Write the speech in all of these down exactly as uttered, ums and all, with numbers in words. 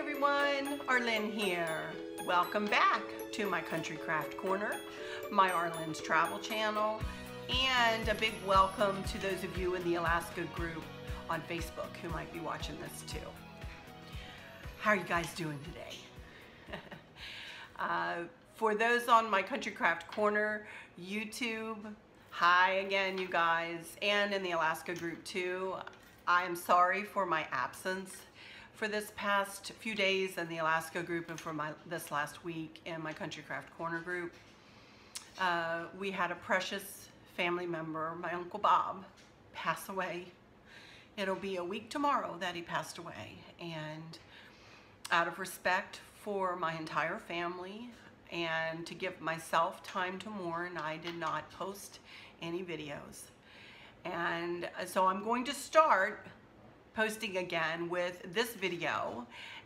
everyone, Arlynn here. Welcome back to my Country Craft Corner, my Arlynn's Travel Channel, and a big welcome to those of you in the Alaska group on Facebook who might be watching this too. How are you guys doing today? uh, for those on my Country Craft Corner YouTube, hi again you guys, and in the Alaska group too. I am sorry for my absence for this past few days in the Alaska group and for my this last week in my Country Craft Corner group. Uh, we had a precious family member, my Uncle Bob, pass away. It'll be a week tomorrow that he passed away, and out of respect for my entire family and to give myself time to mourn, I did not post any videos. And so I'm going to start posting again with this video,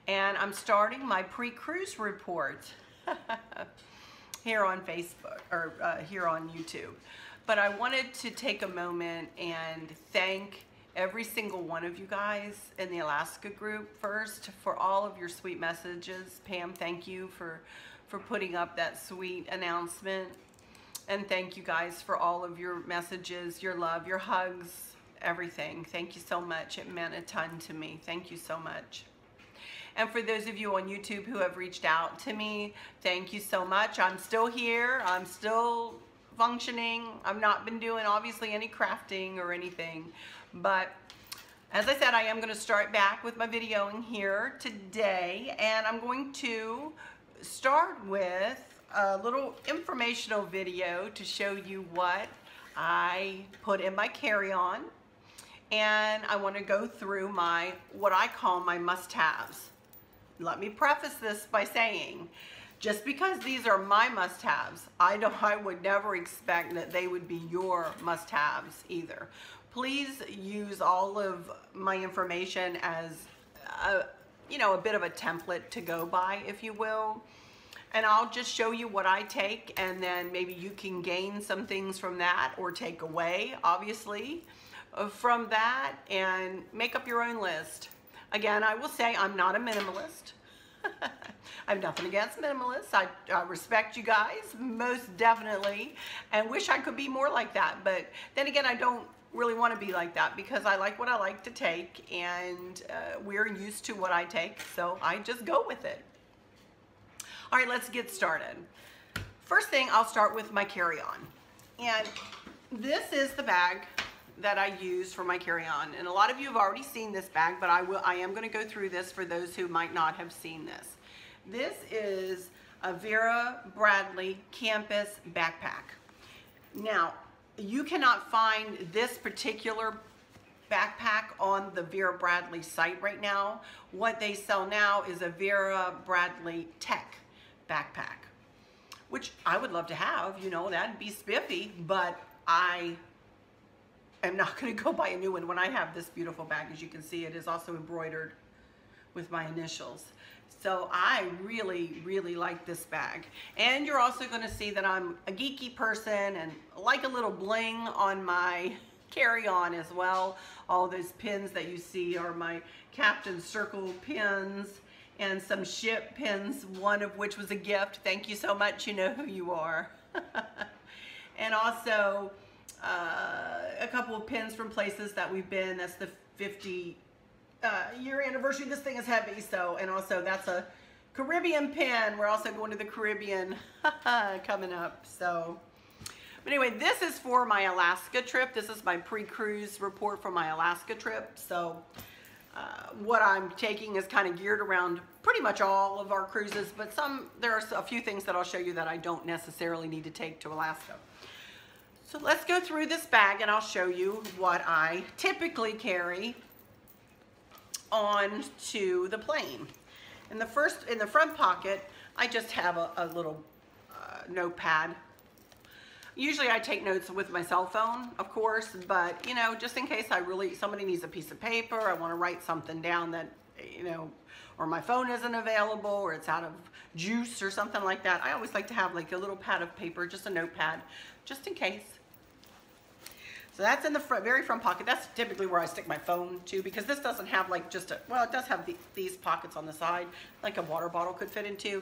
and I'm starting my pre-cruise report here on Facebook, or uh, here on YouTube. But I wanted to take a moment and thank every single one of you guys in the Alaska group first for all of your sweet messages. Pam, thank you for, for putting up that sweet announcement. And thank you guys for all of your messages, your love, your hugs, everything. Thank you so much. It meant a ton to me. Thank you so much. And for those of you on YouTube who have reached out to me, thank you so much. I'm still here. I'm still functioning. I've not been doing, obviously, any crafting or anything. But as I said, I am going to start back with my videoing here today. And I'm going to start with a little informational video to show you what I put in my carry-on, and I want to go through my what I call my must-haves. Let me preface this by saying, just because these are my must-haves, I don't I would never expect that they would be your must-haves either. Please use all of my information as a, you know, a bit of a template to go by, if you will. And I'll just show you what I take, and then maybe you can gain some things from that or take away, obviously, from that, and make up your own list. Again, I will say I'm not a minimalist. I have nothing against minimalists. I, I respect you guys, most definitely, and wish I could be more like that. But then again, I don't really want to be like that because I like what I like to take, and uh, we're used to what I take, so I just go with it. All right, let's get started. First thing, I'll start with my carry-on. And this is the bag that I use for my carry-on. And a lot of you have already seen this bag, but I will, I am gonna go through this for those who might not have seen this. This is a Vera Bradley campus backpack. Now, you cannot find this particular backpack on the Vera Bradley site right now. What they sell now is a Vera Bradley tech backpack, which I would love to have, you know, that'd be spiffy, but I am not going to go buy a new one when I have this beautiful bag. As you can see, it is also embroidered with my initials. So I really, really like this bag. And you're also going to see that I'm a geeky person and like a little bling on my carry-on as well. All those pins that you see are my Captain Circle pins, and some ship pins, one of which was a gift. Thank you so much, you know who you are. And also uh, a couple of pins from places that we've been. That's the fifty uh, year anniversary. This thing is heavy, so, and also that's a Caribbean pin. We're also going to the Caribbean coming up, so. But anyway, this is for my Alaska trip. This is my pre-cruise report for my Alaska trip, so. Uh, what I'm taking is kind of geared around pretty much all of our cruises, but some, there are a few things that I'll show you that I don't necessarily need to take to Alaska. So let's go through this bag and I'll show you what I typically carry on to the plane. In the first, in the front pocket, I just have a, a little uh, notepad. Usually I take notes with my cell phone, of course, but, you know, just in case I really, somebody needs a piece of paper, I want to write something down that, you know, or my phone isn't available, or it's out of juice or something like that. I always like to have like a little pad of paper, just a notepad, just in case. So that's in the front, very front pocket. That's typically where I stick my phone to, because this doesn't have like just a, well, it does have the, these pockets on the side, like a water bottle could fit into,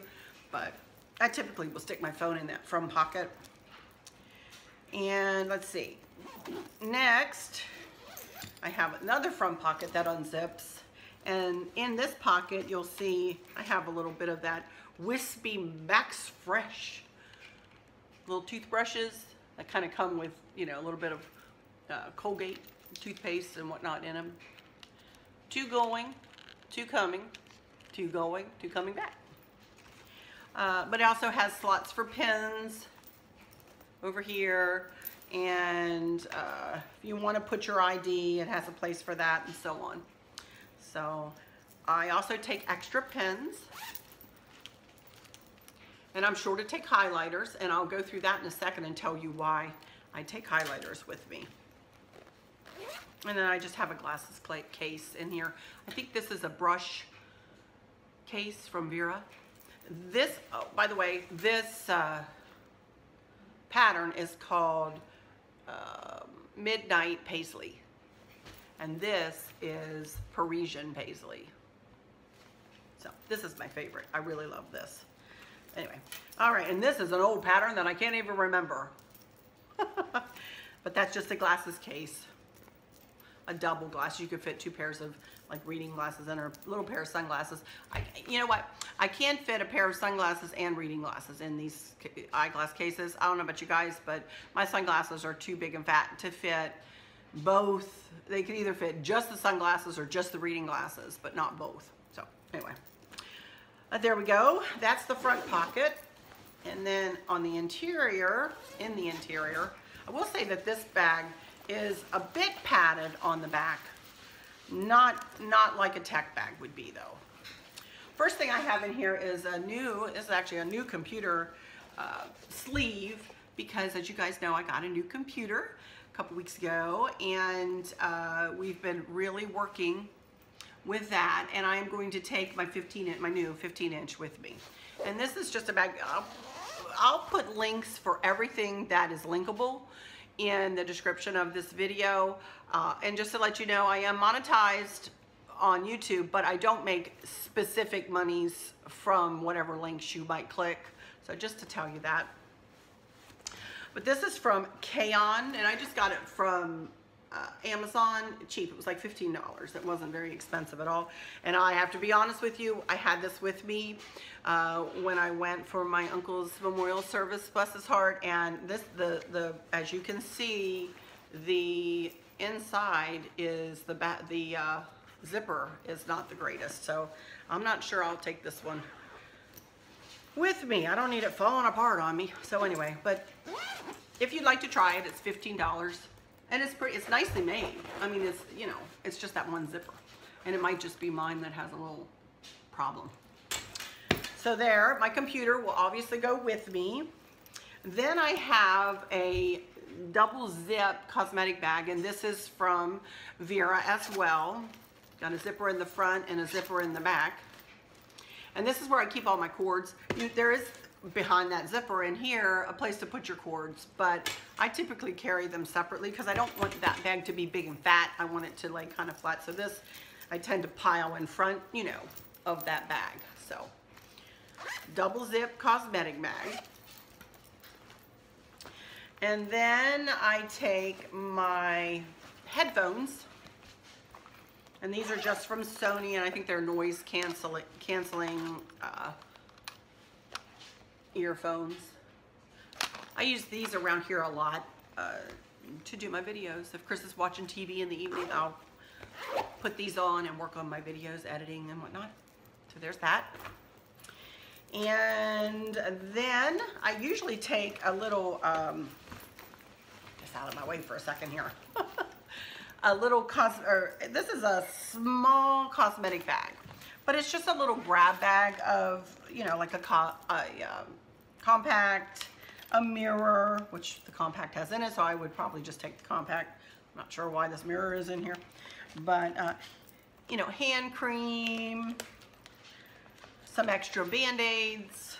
but I typically will stick my phone in that front pocket. And let's see, next I have another front pocket that unzips, and in this pocket you'll see I have a little bit of that wispy Max Fresh little toothbrushes that kind of come with, you know, a little bit of uh, Colgate toothpaste and whatnot in them. Two going, two coming, two going, two coming back. Uh, but it also has slots for pens over here, and uh, if you want to put your I D, it has a place for that, and so on. So I also take extra pens, and I'm sure to take highlighters, and I'll go through that in a second and tell you why I take highlighters with me. And then I just have a glasses plate case in here. I think this is a brush case from Vera. This, oh, by the way, this uh, pattern is called uh, Midnight Paisley, and this is Parisian Paisley. So this is my favorite. I really love this. Anyway, all right, and this is an old pattern that I can't even remember. But that's just a glasses case, a double glass. You could fit two pairs of like reading glasses in, or a little pair of sunglasses. I, you know what? I can fit a pair of sunglasses and reading glasses in these eyeglass cases. I don't know about you guys, but my sunglasses are too big and fat to fit both. They could either fit just the sunglasses or just the reading glasses, but not both. So anyway. Uh, there we go. That's the front pocket. And then on the interior, in the interior, I will say that this bag is a bit padded on the back. Not, not like a tech bag would be though. First thing I have in here is a new, this is actually a new computer uh, sleeve, because as you guys know, I got a new computer a couple weeks ago, and uh, we've been really working with that, and I am going to take my fifteen inch, my new fifteen inch with me. And this is just a bag. I'll, I'll put links for everything that is linkable in the description of this video. Uh, and just to let you know, I am monetized on YouTube, but I don't make specific monies from whatever links you might click. So just to tell you that. But this is from Kion, and I just got it from Uh, Amazon, cheap. It was like fifteen dollars. It wasn't very expensive at all. And I have to be honest with you, I had this with me uh, when I went for my uncle's memorial service, bless his heart. And this, the, the as you can see, the inside is the back, the uh, zipper is not the greatest. So I'm not sure I'll take this one with me. I don't need it falling apart on me. So anyway, but if you'd like to try it, it's fifteen dollars. And it's pretty, it's nicely made. I mean, it's, you know, it's just that one zipper. And it might just be mine that has a little problem. So there, my computer will obviously go with me. Then I have a double zip cosmetic bag, and this is from Vera as well. Got a zipper in the front and a zipper in the back. And this is where I keep all my cords. You, there is, behind that zipper in here, a place to put your cords, but I typically carry them separately because I don't want that bag to be big and fat. I want it to lay kind of flat. So this, I tend to pile in front, you know, of that bag. So double zip cosmetic bag. And then I take my headphones, and these are just from Sony, and I think they're noise canceling, canceling, uh, earphones. I use these around here a lot uh, to do my videos. If Chris is watching T V in the evening, I'll put these on and work on my videos, editing and whatnot. So there's that. And then I usually take a little, um, just out of my way for a second here, a little, cos or, this is a small cosmetic bag, but it's just a little grab bag of, you know, like a, co a um, compact, a mirror, which the compact has in it, so I would probably just take the compact. I'm not sure why this mirror is in here, but, uh, you know, hand cream, some extra Band-Aids,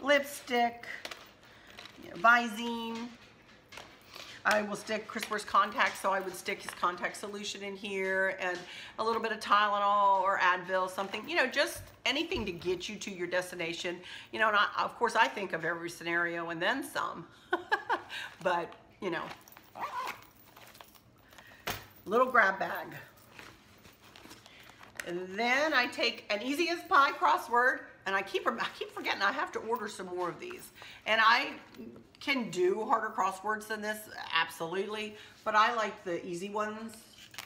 lipstick, you know, Visine, I will stick Chris wears contacts, so I would stick his contact solution in here, and a little bit of Tylenol or Advil, something, you know, just anything to get you to your destination. You know, and I, of course, I think of every scenario and then some, but, you know, little grab bag. And then I take an easy as pie crossword, and I keep I keep forgetting I have to order some more of these. And I can do harder crosswords than this, absolutely, but I like the easy ones.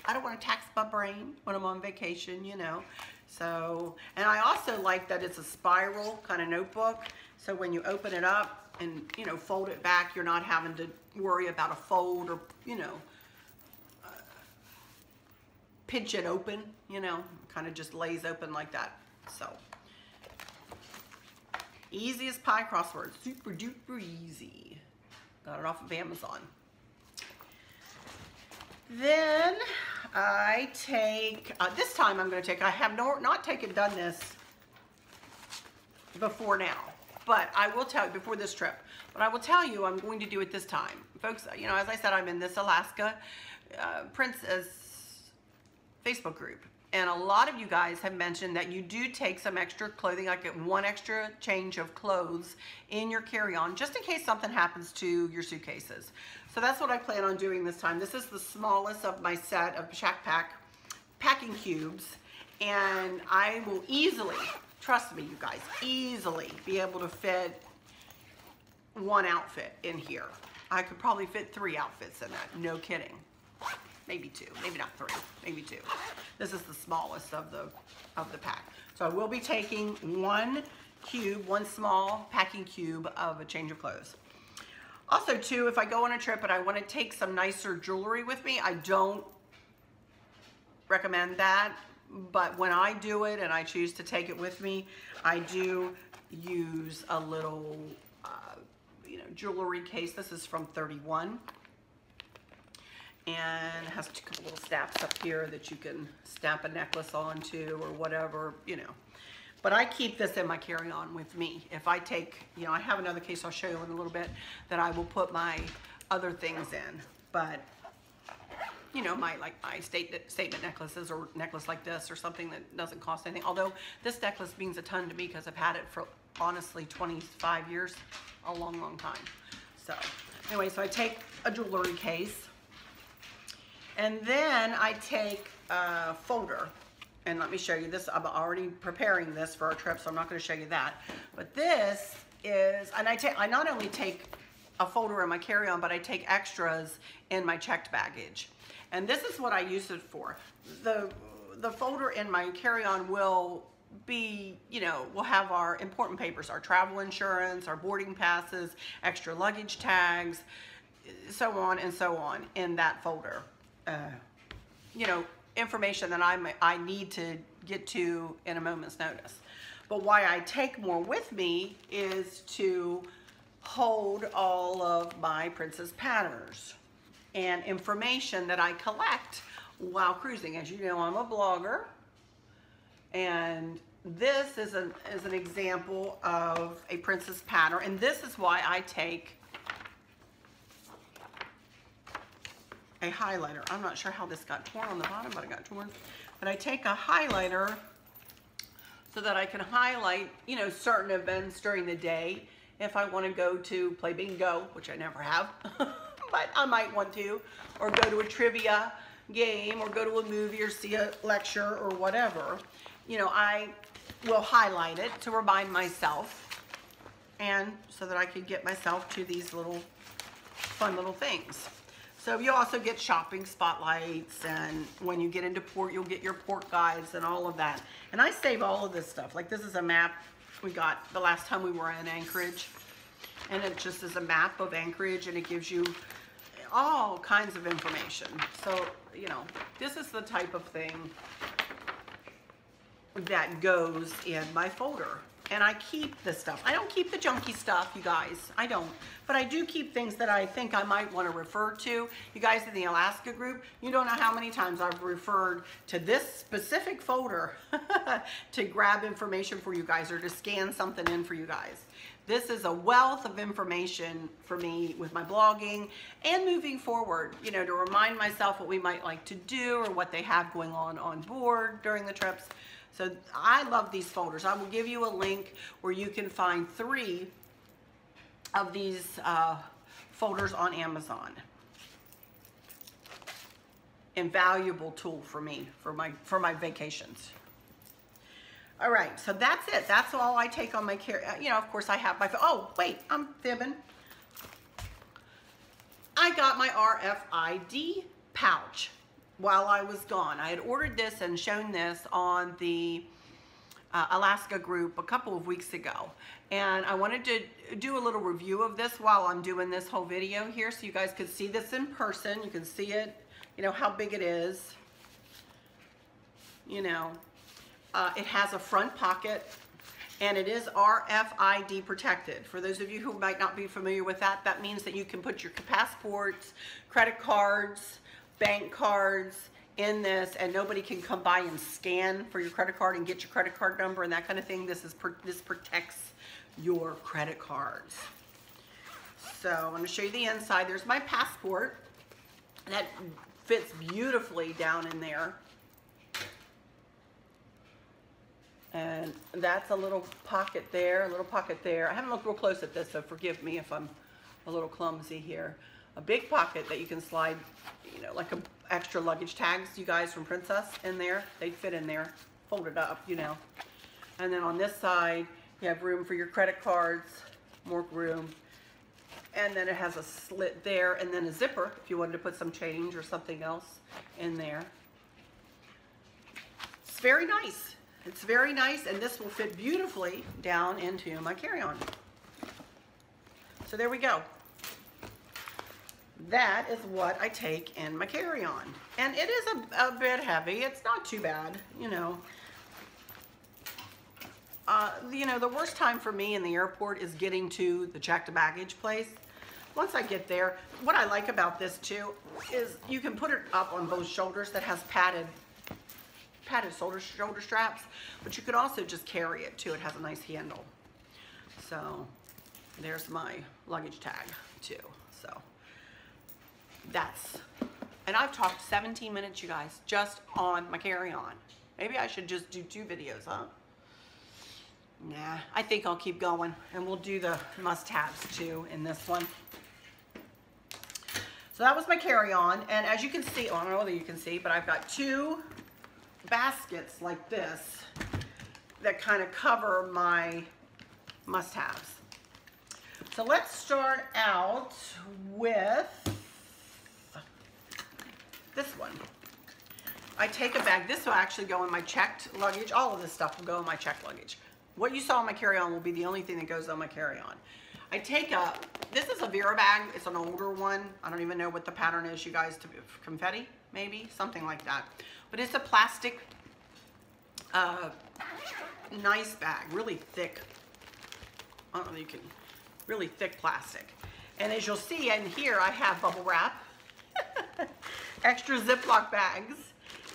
I don't want to tax my brain when I'm on vacation, you know. So, and I also like that it's a spiral kind of notebook, so when you open it up and, you know, fold it back, you're not having to worry about a fold or, you know, uh, pinch it open, you know, kind of just lays open like that. So, easy as pie crossword, super duper easy. Got it off of Amazon. Then I take, uh, this time I'm going to take, I have no, not taken done this before now, but I will tell you, before this trip, but I will tell you I'm going to do it this time. Folks, you know, as I said, I'm in this Alaska uh, Princess Facebook group. And a lot of you guys have mentioned that you do take some extra clothing, like one extra change of clothes in your carry-on, just in case something happens to your suitcases. So that's what I plan on doing this time. This is the smallest of my set of Shack Pack packing cubes. And I will easily, trust me you guys, easily be able to fit one outfit in here. I could probably fit three outfits in that, no kidding. Maybe two, maybe not three, maybe two. This is the smallest of the of the pack. So I will be taking one cube, one small packing cube of a change of clothes. Also too, if I go on a trip and I want to take some nicer jewelry with me, I don't recommend that, but when I do it and I choose to take it with me, I do use a little uh, you know, jewelry case. This is from thirty-one. And it has a couple little snaps up here that you can snap a necklace onto or whatever, you know. But I keep this in my carry-on with me. If I take, you know, I have another case I'll show you in a little bit that I will put my other things in. But, you know, my like my statement, statement necklaces or necklace like this or something that doesn't cost anything. Although this necklace means a ton to me because I've had it for, honestly, twenty-five years, a long, long time. So, anyway, so I take a jewelry case. And then I take a folder, and let me show you this. I'm already preparing this for our trip, so I'm not going to show you that. But this is, and I take, I not only take a folder in my carry-on, but I take extras in my checked baggage. And this is what I use it for. The the folder in my carry-on will be, you know, we'll have our important papers, our travel insurance, our boarding passes, extra luggage tags, so on and so on in that folder. Uh, you know, information that I'm, I need to get to in a moment's notice. But why I take more with me is to hold all of my princess patterns and information that I collect while cruising. As you know, I'm a blogger, and this is an, is an example of a princess pattern, and this is why I take a highlighter. I'm not sure how this got torn on the bottom, but it got torn. But I take a highlighter so that I can highlight, you know, certain events during the day. If I want to go to play bingo, which I never have, but I might want to, or go to a trivia game, or go to a movie, or see a lecture, or whatever, you know, I will highlight it to remind myself, and so that I can get myself to these little fun little things. So you also get shopping spotlights, and when you get into port, you'll get your port guides and all of that. And I save all of this stuff. Like this is a map we got the last time we were in Anchorage. And it just is a map of Anchorage, and it gives you all kinds of information. So, you know, this is the type of thing that goes in my folder. and I keep the stuff. I don't keep the junky stuff, you guys. I don't. But I do keep things that I think I might want to refer to. You guys in the Alaska group, you don't know how many times I've referred to this specific folder to grab information for you guys or to scan something in for you guys. This is a wealth of information for me with my blogging and moving forward, you know, to remind myself what we might like to do or what they have going on on board during the trips. So I love these folders. I will give you a link where you can find three of these uh, folders on Amazon. Invaluable tool for me for my, for my vacations. All right, so that's it. That's all I take on my carry. You know, of course I have my, oh, wait, I'm fibbing. I got my R F I D pouch while I was gone. I had ordered this and shown this on the uh, Alaska group a couple of weeks ago. And I wanted to do a little review of this while I'm doing this whole video here so you guys could see this in person. You can see it, you know, how big it is, you know. Uh, it has a front pocket and it is R F I D protected. For those of you who might not be familiar with that, that means that you can put your passports, credit cards, bank cards in this and nobody can come by and scan for your credit card and get your credit card number and that kind of thing. This is this protects your credit cards. So I'm going to show you the inside. There's my passport. That fits beautifully down in there. And that's a little pocket there, a little pocket there. I haven't looked real close at this, so forgive me if I'm a little clumsy here. A big pocket that you can slide, you know, like a, extra luggage tags, you guys, from Princess in there. They fit in there, folded up, you know. And then on this side, you have room for your credit cards, more room. And then it has a slit there and then a zipper if you wanted to put some change or something else in there. It's very nice. It's very nice, and this will fit beautifully down into my carry-on. So there we go. That is what I take in my carry-on. And it is a, a bit heavy. It's not too bad, you know. Uh, you know, the worst time for me in the airport is getting to the checked baggage place. Once I get there, what I like about this, too, is you can put it up on both shoulders. That has padded padded shoulder, shoulder straps, but you could also just carry it too. It has a nice handle. So there's my luggage tag too. So that's, and I've talked seventeen minutes, you guys, just on my carry-on. Maybe I should just do two videos, huh? Nah, I think I'll keep going and we'll do the must-haves too in this one. So that was my carry-on. And as you can see, oh, I don't know whether you can see, but I've got two baskets like this that kind of cover my must-haves. So let's start out with this one. I take a bag. This will actually go in my checked luggage. All of this stuff will go in my checked luggage. What you saw in my carry-on will be the only thing that goes on my carry-on. I take a, this is a Vera bag. It's an older one. I don't even know what the pattern is, you guys. To confetti, maybe? Something like that. But it's a plastic, uh, nice bag, really thick. I don't know if you can, really thick plastic. And as you'll see in here, I have bubble wrap, extra Ziploc bags.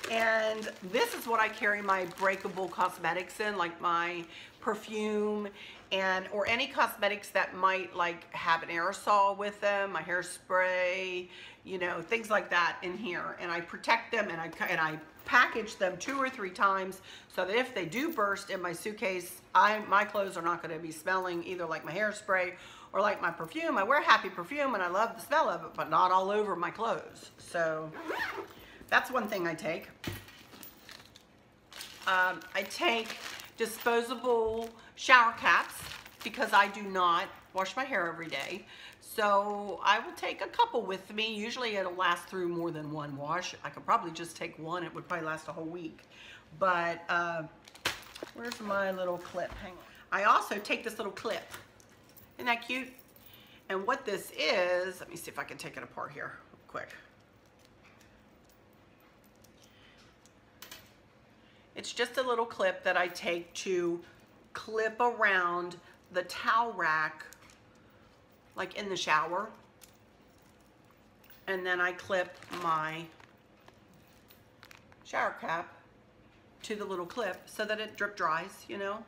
And this is what I carry my breakable cosmetics in, like my perfume and or any cosmetics that might like have an aerosol with them, my hairspray, you know, things like that in here. And I protect them and I and I package them two or three times so that if they do burst in my suitcase, I my clothes are not going to be smelling either like my hairspray or like my perfume. I wear Happy perfume and I love the smell of it, but not all over my clothes. So that's one thing I take. Um, I take disposable shower caps because I do not wash my hair every day. So I will take a couple with me. Usually it'll last through more than one wash. I could probably just take one. It would probably last a whole week. But uh, where's my little clip? Hang on. I also take this little clip. Isn't that cute? And what this is, let me see if I can take it apart here real quick. It's just a little clip that I take to clip around the towel rack, like in the shower, and then I clip my shower cap to the little clip so that it drip dries, you know.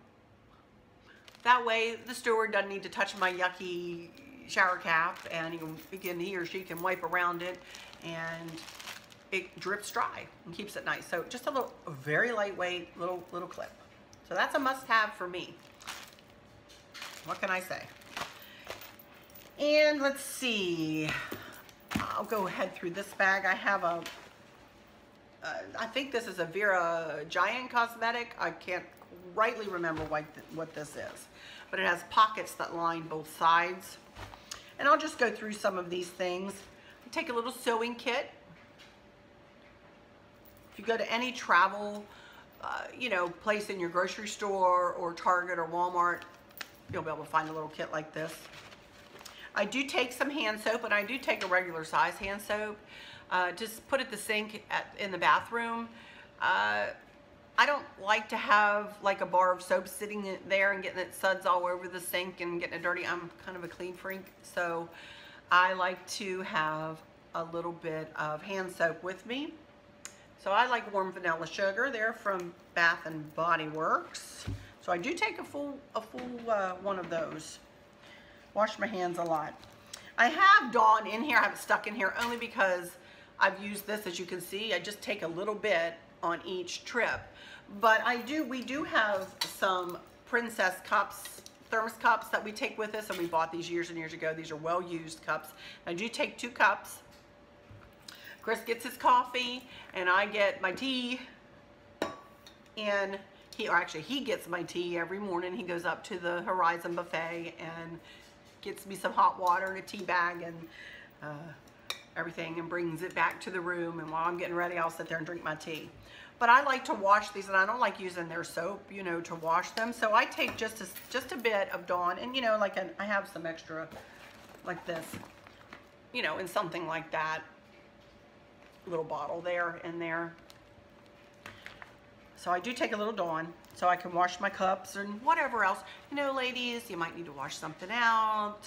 That way the steward doesn't need to touch my yucky shower cap, and he can, he, can, he or she can wipe around it, and it drips dry and keeps it nice. So just a little, a very lightweight little little clip. So that's a must-have for me. What can I say? And let's see. I'll go ahead through this bag. I have a, uh, I think this is a Vera Giant cosmetic. I can't rightly remember what, th what this is, but it has pockets that line both sides. And I'll just go through some of these things. I take a little sewing kit. If you go to any travel, uh, you know, place in your grocery store or Target or Walmart, you'll be able to find a little kit like this. I do take some hand soap, and I do take a regular size hand soap. Uh, just put at the sink at, in the bathroom. Uh, I don't like to have like a bar of soap sitting there and getting it suds all over the sink and getting it dirty. I'm kind of a clean freak, so I like to have a little bit of hand soap with me. So I like warm vanilla sugar. They're from Bath and Body Works. So I do take a full, a full uh, one of those. Wash my hands a lot. I have Dawn in here. I have it stuck in here only because I've used this, as you can see. I just take a little bit on each trip. But I do, we do have some Princess cups, thermos cups that we take with us, and we bought these years and years ago. These are well-used cups. I do take two cups. Chris gets his coffee, and I get my tea, and he, or actually he gets my tea every morning. He goes up to the Horizon Buffet and gets me some hot water and a tea bag and uh, everything, and brings it back to the room, and while I'm getting ready, I'll sit there and drink my tea. But I like to wash these, and I don't like using their soap, you know, to wash them, so I take just a, just a bit of Dawn, and you know, like an, I have some extra like this, you know, and something like that. Little bottle there and there. So I do take a little Dawn so I can wash my cups and whatever else. You know, ladies, you might need to wash something out,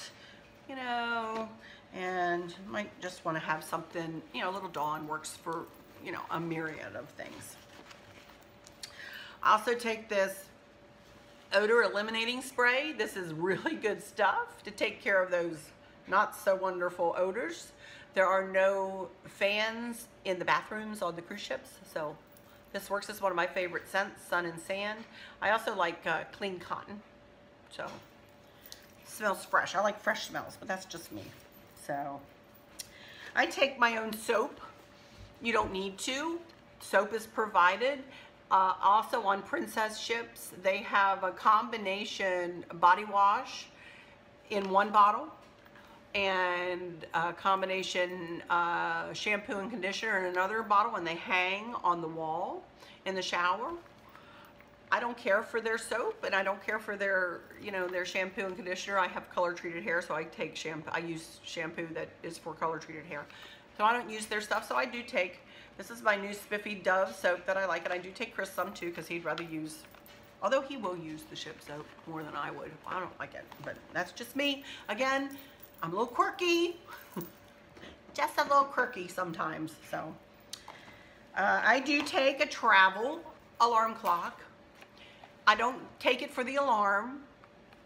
you know, and you might just want to have something, you know, a little Dawn works for, you know, a myriad of things. I also take this odor eliminating spray. This is really good stuff to take care of those not so wonderful odors. There are no fans in the bathrooms on the cruise ships, so this works. It's one of my favorite scents, Sun and Sand. I also like uh, clean cotton, so smells fresh. I like fresh smells, but that's just me. So I take my own soap. You don't need to. Soap is provided. Uh, also on Princess ships, they have a combination body wash in one bottle, and a combination uh, shampoo and conditioner in another bottle, and they hang on the wall in the shower. I don't care for their soap, and I don't care for their, you know, their shampoo and conditioner. I have color treated hair, so I take shampoo. I use shampoo that is for color treated hair, so I don't use their stuff. So I do take, this is my new Spiffy Dove soap that I like, and I do take Chris some too, because he'd rather use, although he will use the ship soap more than I would. I don't like it, but that's just me. Again, I'm a little quirky, just a little quirky sometimes. So uh, I do take a travel alarm clock. I don't take it for the alarm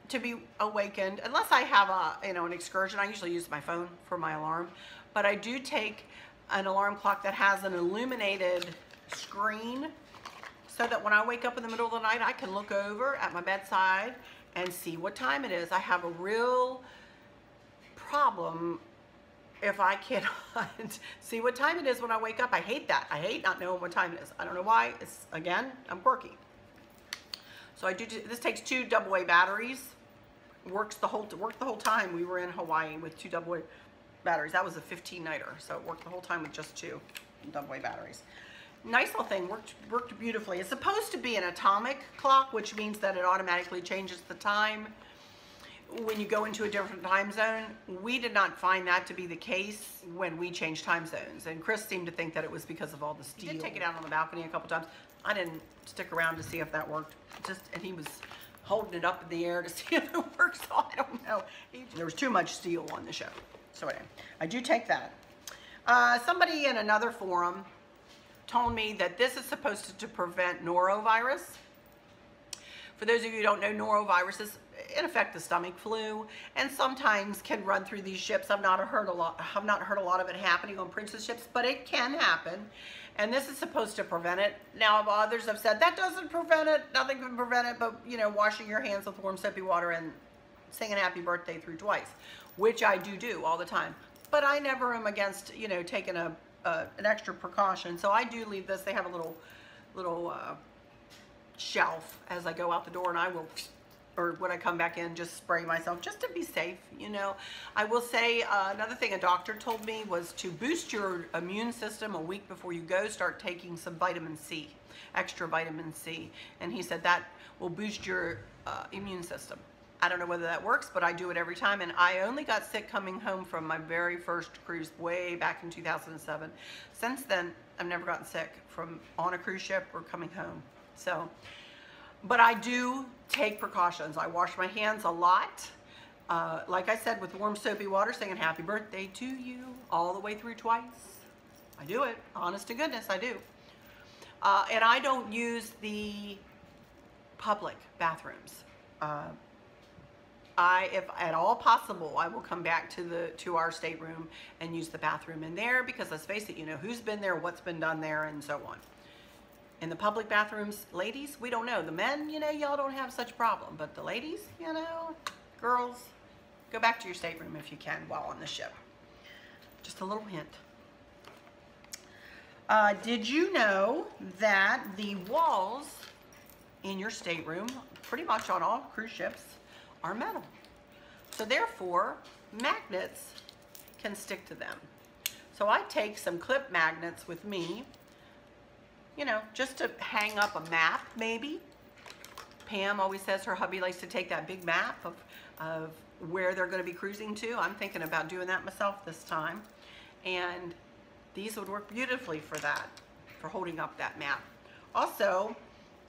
to be awakened unless I have a, you know, an excursion. I usually use my phone for my alarm, but I do take an alarm clock that has an illuminated screen so that when I wake up in the middle of the night, I can look over at my bedside and see what time it is. I have a real problem if I cannot see what time it is when I wake up. I hate that. I hate not knowing what time it is. I don't know why. It's, again, I'm quirky. So I do, this takes two double A batteries. Works the whole, worked the whole time we were in Hawaii with two double A batteries. That was a fifteen nighter. So it worked the whole time with just two double A batteries. Nice little thing, worked, worked beautifully. It's supposed to be an atomic clock, which means that it automatically changes the time when you go into a different time zone. We did not find that to be the case when we changed time zones, and Chris seemed to think that it was because of all the steel. He did take it out on the balcony a couple times. I didn't stick around to see if that worked, just, and he was holding it up in the air to see if it works. So I don't know. There was too much seal on the show. So anyway, I do take that. Uh, somebody in another forum told me that this is supposed to, to prevent norovirus. For those of you who don't know, noroviruses in effect the stomach flu, and sometimes can run through these ships. I've not heard a lot. I've not heard a lot of it happening on Princess ships, but it can happen. And this is supposed to prevent it. Now, others have said that doesn't prevent it. Nothing can prevent it, but you know, washing your hands with warm soapy water and singing "Happy Birthday" through twice, which I do do all the time. But I never am against, you know, taking a, a an extra precaution. So I do leave this. They have a little little uh, shelf as I go out the door, and I will. Or when I come back in, just spray myself just to be safe, you know. I will say uh, another thing a doctor told me was to boost your immune system a week before you go, start taking some vitamin C, extra vitamin C. And he said that will boost your uh, immune system. I don't know whether that works, but I do it every time. And I only got sick coming home from my very first cruise way back in two thousand seven. Since then, I've never gotten sick from on a cruise ship or coming home. So, but I do take precautions. I wash my hands a lot. Uh, like I said, with warm soapy water, singing "Happy Birthday to You" all the way through twice. I do it, honest to goodness, I do. Uh, and I don't use the public bathrooms. Uh, I, if at all possible, I will come back to the to our stateroom and use the bathroom in there because let's face it, you know who's been there, what's been done there, and so on. In the public bathrooms, ladies, we don't know. The men, you know, y'all don't have such a problem. But the ladies, you know, girls, go back to your stateroom if you can while on the ship. Just a little hint. Uh, did you know that the walls in your stateroom, pretty much on all cruise ships, are metal? So therefore, magnets can stick to them. So I take some clip magnets with me, you know, just to hang up a map, maybe. Pam always says her hubby likes to take that big map of, of where they're going to be cruising to. I'm thinking about doing that myself this time. And these would work beautifully for that, for holding up that map. Also,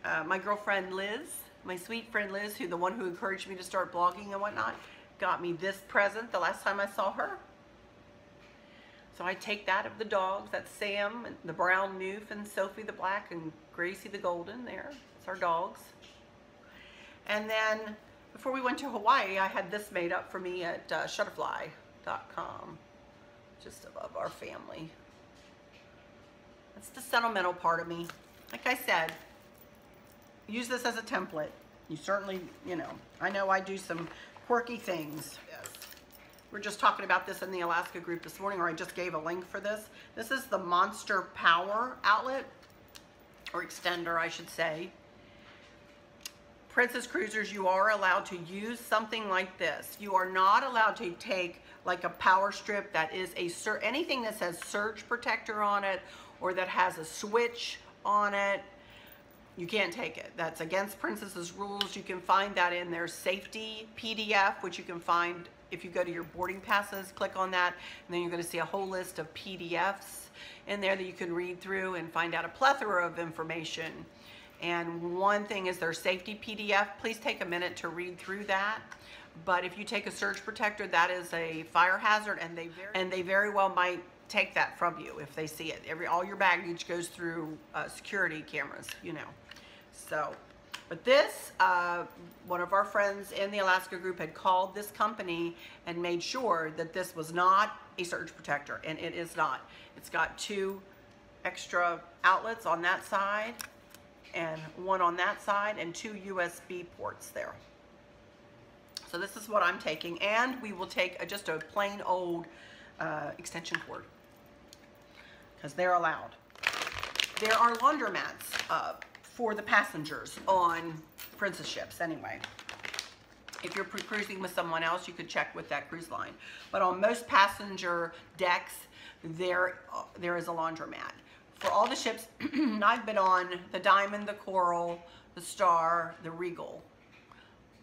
uh, my girlfriend Liz, my sweet friend Liz, who the one who encouraged me to start blogging and whatnot, got me this present the last time I saw her. So I take that of the dogs. That's Sam, the brown moof, and Sophie the black, and Gracie the golden there. It's our dogs. And then before we went to Hawaii, I had this made up for me at uh, Shutterfly dot com, just above our family. That's the sentimental part of me. Like I said, use this as a template. You certainly, you know, I know I do some quirky things. We're just talking about this in the Alaska group this morning, or I just gave a link for this. This is the Monster Power outlet, or extender, I should say. Princess Cruisers, you are allowed to use something like this. You are not allowed to take like a power strip that is a sur anything that says surge protector on it, or that has a switch on it. You can't take it. That's against Princess's rules. You can find that in their safety P D F, which you can find if you go to your boarding passes, click on that, and then you're going to see a whole list of P D Fs in there that you can read through and find out a plethora of information. And one thing is their safety P D F. Please take a minute to read through that. But if you take a surge protector, that is a fire hazard, and they very, and they very well might take that from you if they see it. Every all your baggage goes through uh, security cameras, you know. So. But this, uh, one of our friends in the Alaska group had called this company and made sure that this was not a surge protector, and it is not. It's got two extra outlets on that side and one on that side and two U S B ports there. So this is what I'm taking, and we will take a, just a plain old uh, extension cord because they're allowed. There are laundromats uh, for the passengers on Princess ships anyway. If you're cruising with someone else, you could check with that cruise line. But on most passenger decks, there, uh, there is a laundromat. For all the ships I've been on, the Diamond, the Coral, the Star, the Regal,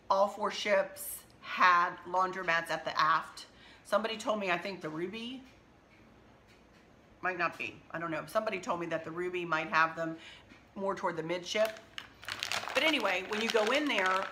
all four ships had laundromats at the aft. Somebody told me, I think the Ruby, might not be, I don't know. Somebody told me that the Ruby might have them more toward the midship. But anyway, when you go in there,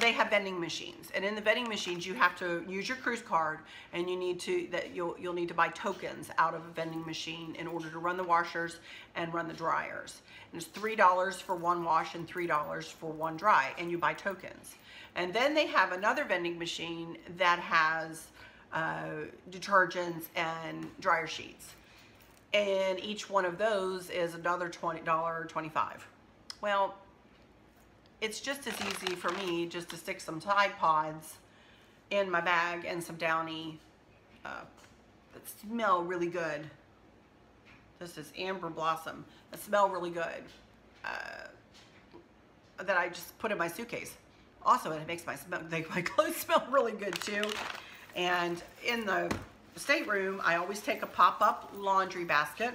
they have vending machines, and in the vending machines you have to use your cruise card, and you need to that you'll you'll need to buy tokens out of a vending machine in order to run the washers and run the dryers. And it's three dollars for one wash and three dollars for one dry, and you buy tokens. And then they have another vending machine that has uh, detergents and dryer sheets, and each one of those is another twenty dollars, twenty-five. Well, it's just as easy for me just to stick some Tide Pods in my bag and some Downy uh, that smell really good. This is Amber Blossom. That smell really good. Uh, that I just put in my suitcase. Also, it makes my, smell, my clothes smell really good too. And in the stateroom, I always take a pop-up laundry basket.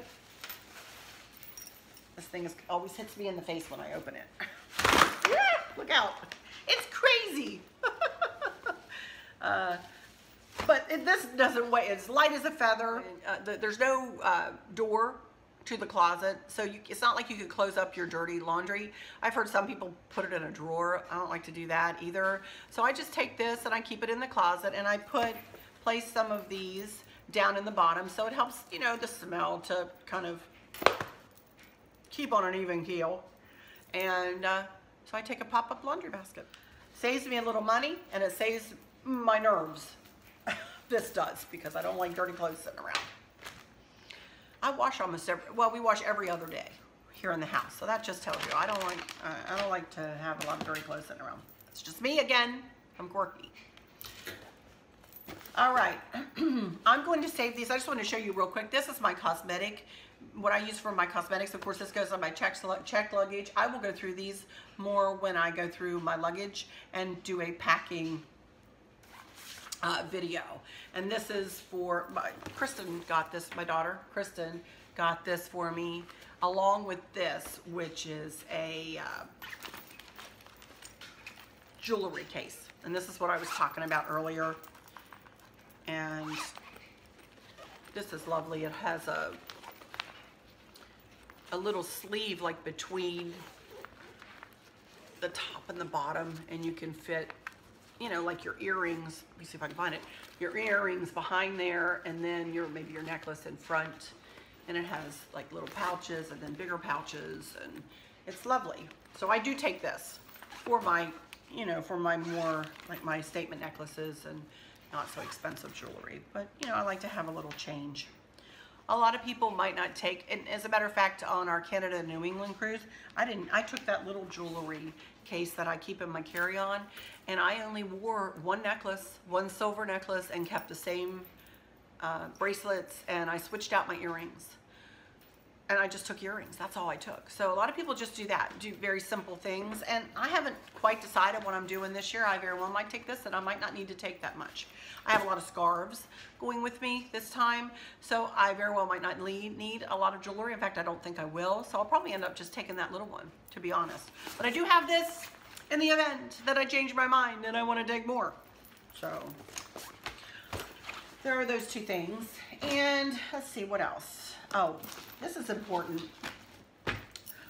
This thing is, always hits me in the face when I open it. Look out, it's crazy. uh, but it, this doesn't weigh, it's light as a feather. Uh, the, there's no uh, door to the closet, so you, it's not like you could close up your dirty laundry. I've heard some people put it in a drawer. I don't like to do that either. So I just take this and I keep it in the closet, and I put, place some of these down in the bottom, so it helps, you know, the smell to kind of keep on an even keel. And uh, so I take a pop-up laundry basket. Saves me a little money, and it saves my nerves. This does, because I don't like dirty clothes sitting around. I wash almost every, well, we wash every other day here in the house. So that just tells you, I don't like, uh, I don't like to have a lot of dirty clothes sitting around. It's just me again, I'm quirky. All right, I'm going to save these. I just want to show you real quick. This is my cosmetic, what I use for my cosmetics. Of course, this goes on my check, check luggage. I will go through these more when I go through my luggage and do a packing uh, video. And this is for, my, Kristen got this, my daughter, Kristen got this for me, along with this, which is a uh, jewelry case. And this is what I was talking about earlier. And this is lovely. It has a a little sleeve like between the top and the bottom, and you can fit, you know, like your earrings. Let me see if I can find it. Your earrings behind there, and then your maybe your necklace in front. And it has like little pouches, and then bigger pouches, and it's lovely. So I do take this for my, you know, for my more like my statement necklaces and not so expensive jewelry, but you know, I like to have a little change. A lot of people might not take, and as a matter of fact, on our Canada and New England cruise, I didn't, I took that little jewelry case that I keep in my carry-on, and I only wore one necklace, one silver necklace, and kept the same uh, bracelets, and I switched out my earrings. And I just took earrings, that's all I took. So a lot of people just do that, do very simple things, and I haven't quite decided what I'm doing this year. I very well might take this, and I might not need to take that much. I have a lot of scarves going with me this time, so I very well might not need a lot of jewelry. In fact, I don't think I will, so I'll probably end up just taking that little one, to be honest. But I do have this in the event that I change my mind and I want to take more. So there are those two things, and let's see what else. Oh, this is important.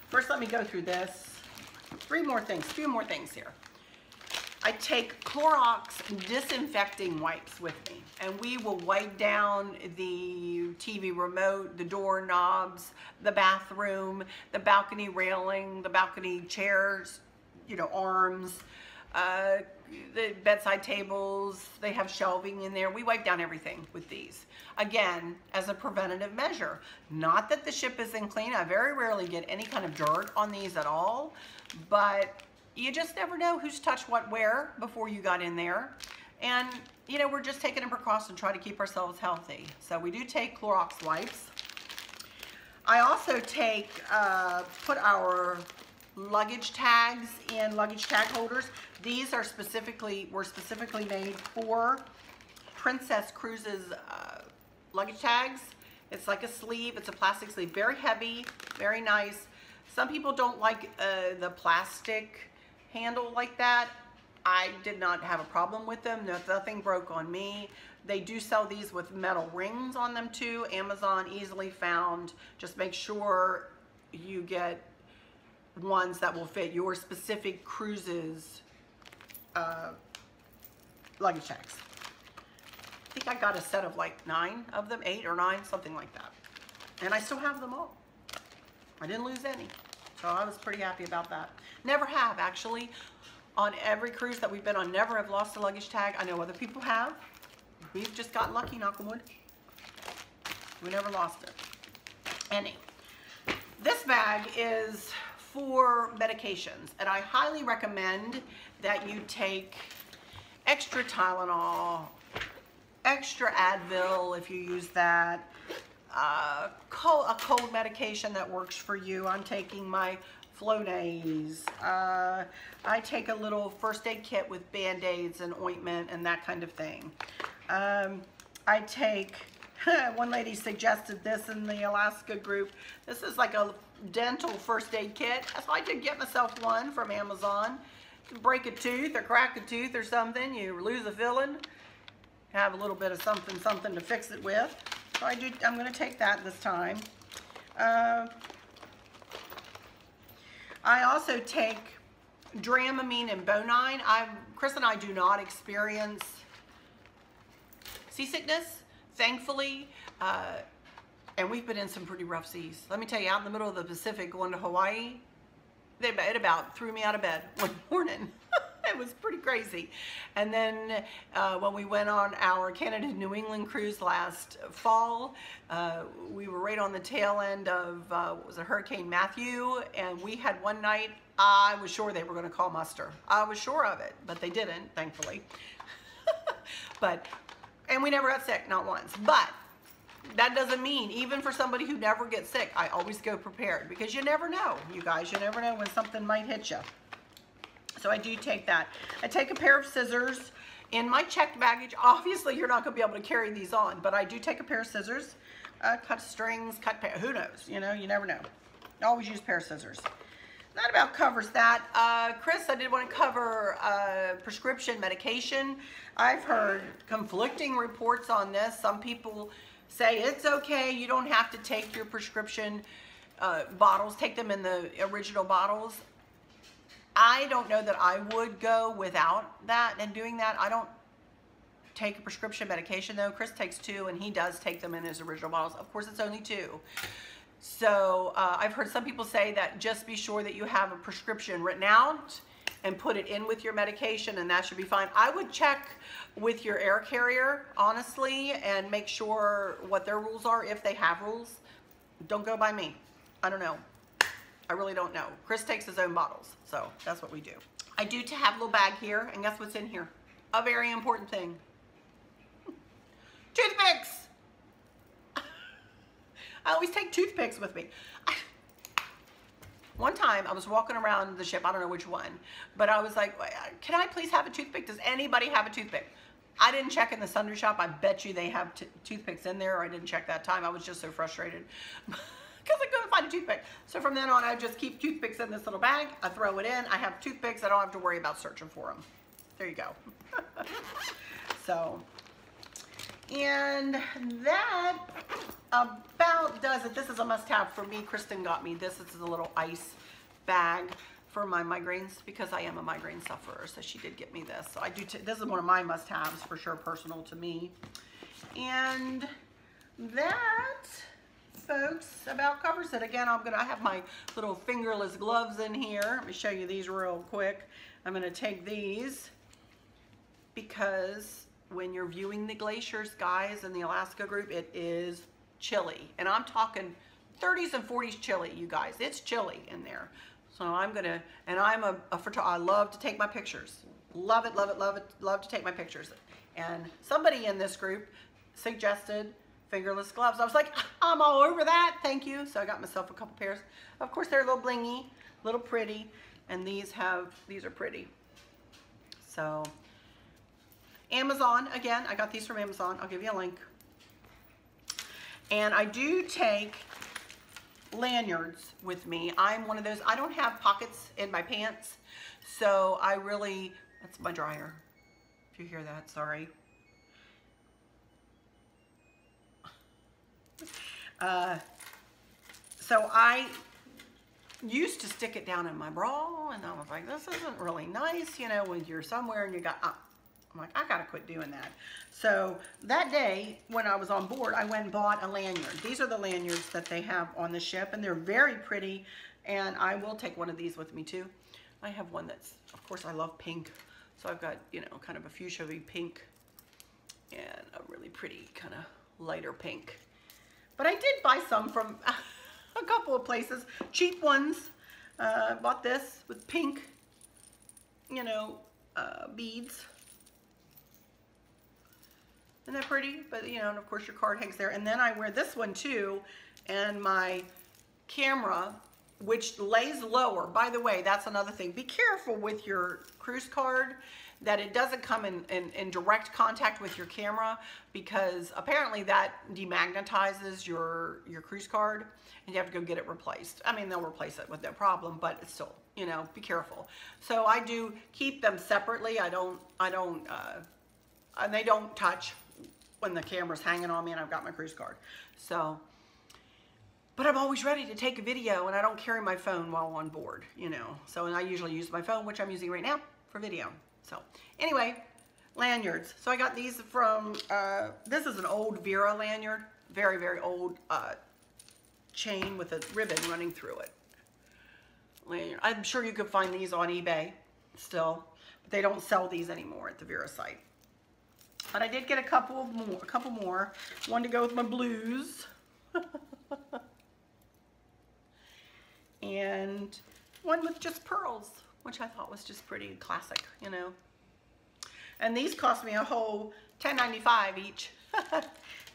First, let me go through this. Three more things, few more things here. I take Clorox disinfecting wipes with me, and we will wipe down the T V remote, the door knobs, the bathroom, the balcony railing, the balcony chairs, you know, arms, uh, the bedside tables. They have shelving in there. We wipe down everything with these, again, as a preventative measure. Not that the ship isn't clean. I very rarely get any kind of dirt on these at all, but you just never know who's touched what where before you got in there. And you know, we're just taking a precaution, trying to keep ourselves healthy. So we do take Clorox wipes. I also take uh, put our luggage tags in luggage tag holders. These are specifically, were specifically made for Princess Cruises uh, luggage tags. It's like a sleeve, it's a plastic sleeve, very heavy, very nice. Some people don't like uh, the plastic handle like that. I did not have a problem with them. No, nothing broke on me. They do sell these with metal rings on them too. Amazon, easily found. Just make sure you get ones that will fit your specific cruises uh, luggage tags. I think I got a set of like nine of them, eight or nine, something like that. And I still have them all. I didn't lose any. So I was pretty happy about that. Never have, actually. On every cruise that we've been on, never have lost a luggage tag. I know other people have. We've just got lucky, knock on wood. We never lost it. Any. This bag is for medications, and I highly recommend that you take extra Tylenol, extra Advil if you use that, uh, cold, a cold medication that works for you. I'm taking my FloNase. Uh, I take a little first aid kit with Band-Aids and ointment and that kind of thing. Um, I take, one lady suggested this in the Alaska group. This is like a dental first aid kit. So I did get myself one from Amazon. You break a tooth or crack a tooth or something, you lose a filling, have a little bit of something, something to fix it with. So I do, I'm gonna take that this time. Uh, I also take Dramamine and Bonine. I, Chris and I do not experience seasickness, thankfully, uh, and we've been in some pretty rough seas. Let me tell you, out in the middle of the Pacific going to Hawaii, they, it about threw me out of bed one morning. It was pretty crazy. And then uh, when we went on our Canada New England cruise last fall, uh, we were right on the tail end of uh, what was a Hurricane Matthew, and we had one night, I was sure they were going to call muster. I was sure of it, but they didn't, thankfully. But, and we never got sick, not once. But that doesn't mean, even for somebody who never gets sick, I always go prepared, because you never know, you guys. You never know when something might hit you. So I do take that. I take a pair of scissors in my checked baggage. Obviously, you're not going to be able to carry these on, but I do take a pair of scissors, uh, cut strings, cut, who knows? You know, you never know. I always use a pair of scissors. That about covers that. Uh, Chris, I did want to cover uh, prescription medication. I've heard conflicting reports on this. Some people say it's okay. You don't have to take your prescription uh, bottles. Take them in the original bottles. I don't know that I would go without that and doing that. I don't take a prescription medication though. Chris takes two and he does take them in his original bottles. Of course, it's only two. So uh, I've heard some people say that just be sure that you have a prescription written out and put it in with your medication and that should be fine. I would check with your air carrier, honestly, and make sure what their rules are if they have rules. Don't go by me. I don't know. I really don't know. Chris takes his own bottles, so that's what we do. I do to have a little bag here, and guess what's in here? A very important thing. Toothpicks! I always take toothpicks with me. I, one time, I was walking around the ship, I don't know which one, but I was like, can I please have a toothpick? Does anybody have a toothpick? I didn't check in the sundry shop. I bet you they have t toothpicks in there, or I didn't check that time. I was just so frustrated. Because I couldn't find a toothpick. So from then on, I just keep toothpicks in this little bag. I throw it in. I have toothpicks. I don't have to worry about searching for them. There you go. So, and that about does it. This is a must-have for me. Kristen got me this. This is a little ice bag for my migraines because I am a migraine sufferer. So she did get me this. So I do. T this is one of my must-haves for sure, personal to me. And that, folks, about covers it. Again, I'm gonna I have my little fingerless gloves in here. Let me show you these real quick. I'm gonna take these because when you're viewing the glaciers, guys, in the Alaska group, it is chilly, and I'm talking thirties and forties chilly, you guys. It's chilly in there. So I'm gonna, and I'm a, a I love to take my pictures. Love it, love it, love it, love to take my pictures. And somebody in this group suggested fingerless gloves. I was like, I'm all over that, thank you. So I got myself a couple pairs. Of course, they're a little blingy, a little pretty, and these have, these are pretty. So, Amazon, again, I got these from Amazon. I'll give you a link. And I do take lanyards with me. I'm one of those, I don't have pockets in my pants, so I really, that's my dryer. If you hear that, sorry. Uh, so I used to stick it down in my bra, and I was like, this isn't really nice, you know, when you're somewhere and you got, uh, I'm like, I gotta quit doing that. So that day when I was on board, I went and bought a lanyard. These are the lanyards that they have on the ship, and they're very pretty, and I will take one of these with me too. I have one that's, of course, I love pink, so I've got, you know, kind of a fuchsia-y pink and a really pretty kind of lighter pink. But I did buy some from a couple of places, cheap ones. Uh, bought this with pink, you know, uh, beads. Isn't that pretty? But, you know, and of course your card hangs there. And then I wear this one too, and my camera, which lays lower. By the way, that's another thing. Be careful with your cruise card that it doesn't come in, in, in direct contact with your camera, because apparently that demagnetizes your, your cruise card and you have to go get it replaced. I mean, they'll replace it with no problem, but it's still, you know, be careful. So I do keep them separately. I don't, I don't, uh, and they don't touch when the camera's hanging on me and I've got my cruise card. So, but I'm always ready to take a video, and I don't carry my phone while on board, you know. So, and I usually use my phone, which I'm using right now, for video. So anyway, lanyards. So I got these from, uh, this is an old Vera lanyard, very, very old uh, chain with a ribbon running through it. Lanyard. I'm sure you could find these on eBay still, but they don't sell these anymore at the Vera site. But I did get a couple of more, a couple more. One to go with my blues. And one with just pearls, which I thought was just pretty classic, you know. And these cost me a whole ten ninety-five each.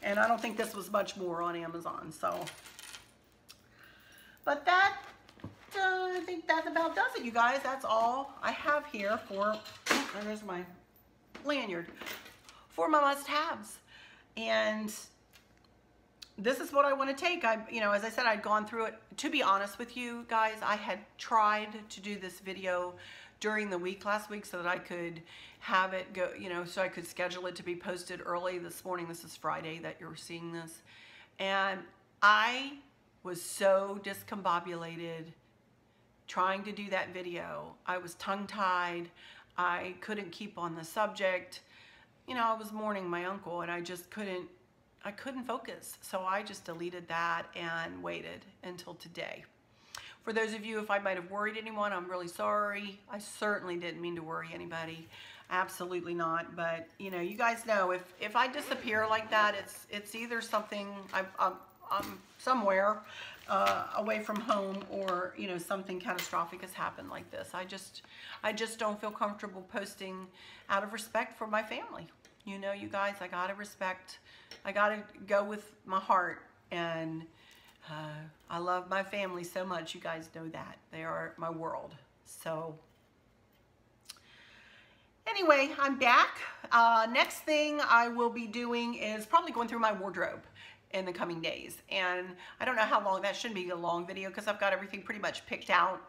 And I don't think this was much more on Amazon, so. But that, uh, I think that about does it, you guys. That's all I have here for, oh, there's my lanyard, for my must-haves. And this is what I want to take. I, you know, as I said, I'd gone through it. To be honest with you guys, I had tried to do this video during the week last week so that I could have it go, you know, so I could schedule it to be posted early this morning. This is Friday that you're seeing this. And I was so discombobulated trying to do that video. I was tongue-tied. I couldn't keep on the subject. You know, I was mourning my uncle, and I just couldn't, I couldn't focus, so I just deleted that and waited until today. For those of you, if I might have worried anyone, I'm really sorry. I certainly didn't mean to worry anybody. Absolutely not. But, you know, you guys know if, if I disappear like that, it's it's either something, I'm, I'm, I'm somewhere uh, away from home, or, you know, something catastrophic has happened like this. I just, I just don't feel comfortable posting out of respect for my family. You know, you guys, I gotta respect, I gotta go with my heart, and uh, I love my family so much. You guys know that. They are my world. So anyway, I'm back. Uh, next thing I will be doing is probably going through my wardrobe in the coming days. And I don't know how long, that shouldn't be a long video because I've got everything pretty much picked out.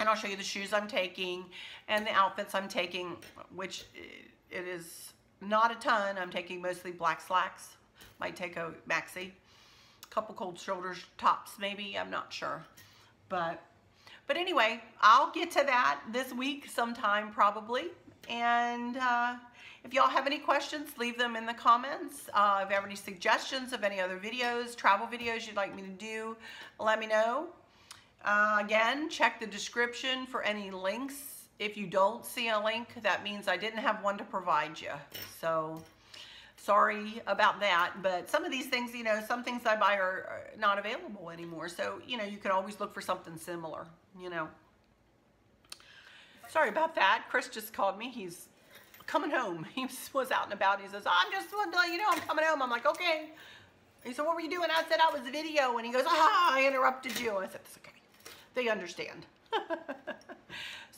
And I'll show you the shoes I'm taking and the outfits I'm taking, which it is not a ton. I'm taking mostly black slacks. Might take a maxi, couple cold shoulders tops maybe. I'm not sure, but but anyway, I'll get to that this week sometime probably. And uh, if y'all have any questions, leave them in the comments. Uh, if you have any suggestions of any other videos, travel videos you'd like me to do, let me know. Uh, again, check the description for any links. If you don't see a link, that means I didn't have one to provide you. So sorry about that. But some of these things, you know, some things I buy are not available anymore. So, you know, you can always look for something similar, you know. Sorry about that. Chris just called me. He's coming home. He was out and about. He says, I'm just, you know, I'm coming home. I'm like, okay. He said, what were you doing? I said, I was video. And he goes, ah, I interrupted you. I said, it's okay. They understand.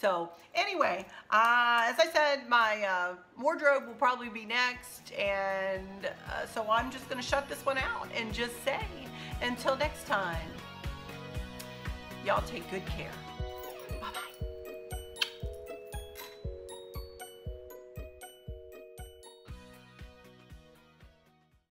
So anyway, uh, as I said, my uh, wardrobe will probably be next, and uh, so I'm just going to shut this one out and just say, until next time, y'all take good care. Bye-bye.